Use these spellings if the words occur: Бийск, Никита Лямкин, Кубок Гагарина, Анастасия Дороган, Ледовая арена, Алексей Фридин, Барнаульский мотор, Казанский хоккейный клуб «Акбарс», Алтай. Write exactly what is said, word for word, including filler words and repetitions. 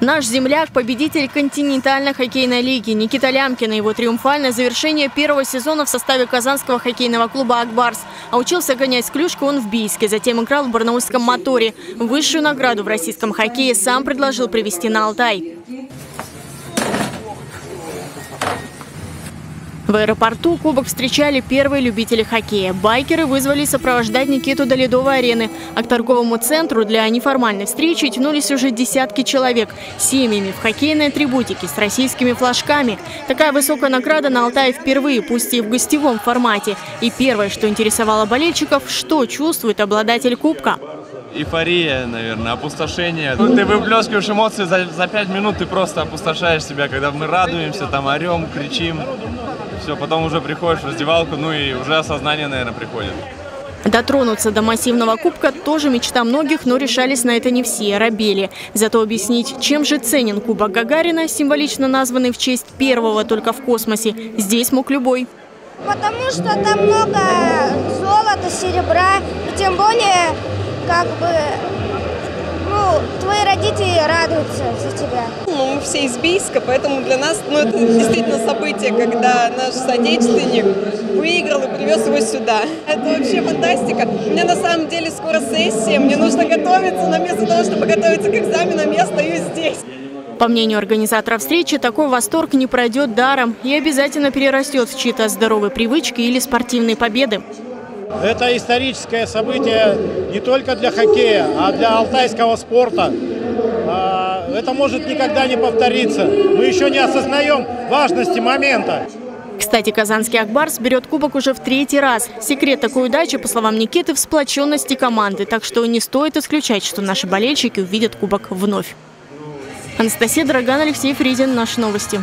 Наш земляк – победитель континентальной хоккейной лиги. Никита Лямкин и его триумфальное завершение первого сезона в составе казанского хоккейного клуба «Акбарс». А учился гонять с клюшкой он в Бийске, затем играл в барнаульском моторе. Высшую награду в российском хоккее сам предложил привезти на Алтай. В аэропорту кубок встречали первые любители хоккея. Байкеры вызвали сопровождать Никиту до Ледовой арены. А к торговому центру для неформальной встречи тянулись уже десятки человек с семьями в хоккейной атрибутике, с российскими флажками. Такая высокая награда на Алтае впервые, пусть и в гостевом формате. И первое, что интересовало болельщиков, что чувствует обладатель кубка. Эйфория, наверное, опустошение. Ну, ты выплескиваешь эмоции за, за пять минут, ты просто опустошаешь себя, когда мы радуемся, там орем, кричим. Все, потом уже приходишь в раздевалку, ну и уже осознание, наверное, приходит. Дотронуться до массивного кубка тоже мечта многих, но решались на это не все, робели. Зато объяснить, чем же ценен Кубок Гагарина, символично названный в честь первого только в космосе, здесь мог любой. Потому что там много золота, серебра, и тем более, как бы, ну, твои родители радуются за тебя. Ну, мы все из Бийска, поэтому для нас, ну, это действительно событие, когда наш соотечественник выиграл и привез его сюда. Это вообще фантастика. У меня на самом деле скоро сессия, мне нужно готовиться, на место того, чтобы готовиться к экзаменам, я стою здесь. По мнению организатора встречи, такой восторг не пройдет даром и обязательно перерастет в чьи-то здоровые привычки или спортивные победы. Это историческое событие не только для хоккея, а для алтайского спорта. Это может никогда не повториться. Мы еще не осознаем важности момента. Кстати, казанский «Акбарс» берет кубок уже в третий раз. Секрет такой удачи, по словам Никиты, в сплоченности команды. Так что не стоит исключать, что наши болельщики увидят кубок вновь. Анастасия Дороган, Алексей Фридин. Наши новости.